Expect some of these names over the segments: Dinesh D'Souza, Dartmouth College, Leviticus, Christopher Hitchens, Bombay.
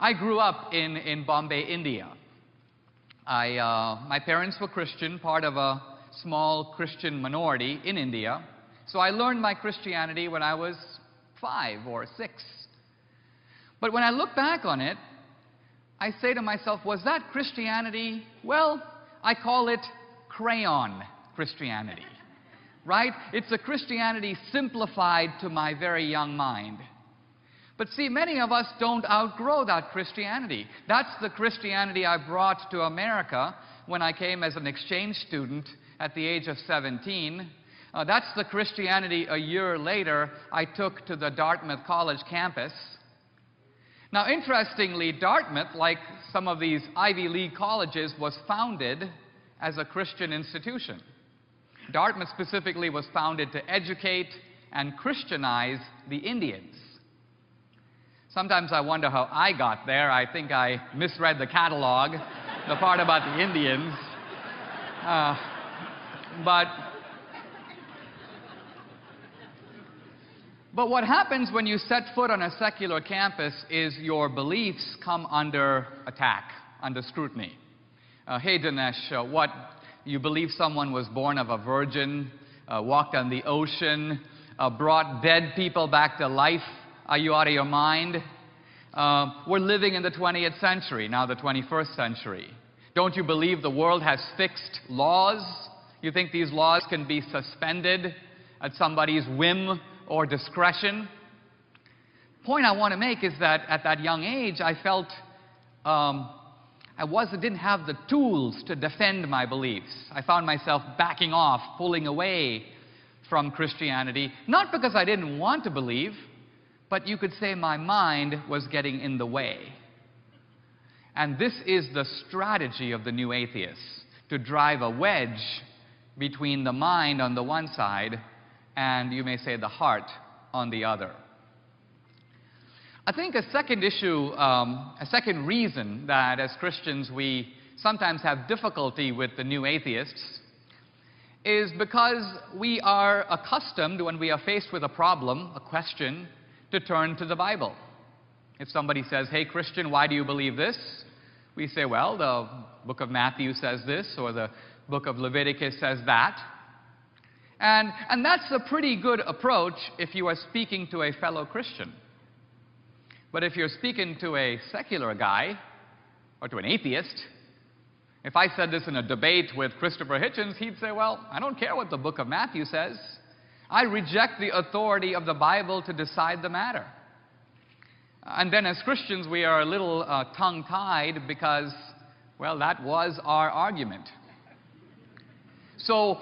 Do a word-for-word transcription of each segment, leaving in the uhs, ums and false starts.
I grew up in, in Bombay, India. I, uh, my parents were Christian, part of a small Christian minority in India. So I learned my Christianity when I was five or six. But when I look back on it, I say to myself, was that Christianity? Well, I call it crayon Christianity, right? It's a Christianity simplified to my very young mind. But see, many of us don't outgrow that Christianity. That's the Christianity I brought to America when I came as an exchange student at the age of seventeen. Uh, that's the Christianity a year later I took to the Dartmouth College campus. Now, interestingly, Dartmouth, like some of these Ivy League colleges, was founded as a Christian institution. Dartmouth specifically was founded to educate and Christianize the Indians. Sometimes I wonder how I got there. I think I misread the catalog, the part about the Indians. Uh, but, but what happens when you set foot on a secular campus is your beliefs come under attack, under scrutiny. Uh, hey, Dinesh, uh, what, you believe someone was born of a virgin, uh, walked on the ocean, uh, brought dead people back to life? Are you out of your mind? Uh, we're living in the twentieth century, now the twenty-first century. Don't you believe the world has fixed laws? You think these laws can be suspended at somebody's whim or discretion? The point I want to make is that at that young age, I felt um, I wasn't, didn't have the tools to defend my beliefs. I found myself backing off, pulling away from Christianity, not because I didn't want to believe, but you could say my mind was getting in the way. And this is the strategy of the new atheists, to drive a wedge between the mind on the one side and, you may say, the heart on the other. I think a second issue, um, a second reason that as Christians we sometimes have difficulty with the new atheists is because we are accustomed, when we are faced with a problem, a question, to turn to the Bible. If somebody says, hey Christian, why do you believe this? We say, well, the book of Matthew says this, or the book of Leviticus says that. And, and that's a pretty good approach if you are speaking to a fellow Christian. But if you're speaking to a secular guy, or to an atheist, if I said this in a debate with Christopher Hitchens, he'd say, well, I don't care what the book of Matthew says. I reject the authority of the Bible to decide the matter. And then as Christians, we are a little uh, tongue-tied because, well, that was our argument. So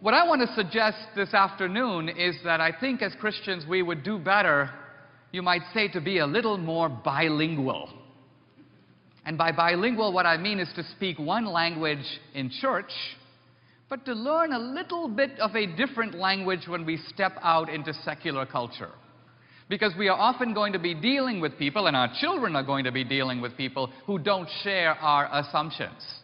what I want to suggest this afternoon is that I think as Christians, we would do better, you might say, to be a little more bilingual. And by bilingual, what I mean is to speak one language in church, but to learn a little bit of a different language when we step out into secular culture. Because we are often going to be dealing with people, and our children are going to be dealing with people, who don't share our assumptions.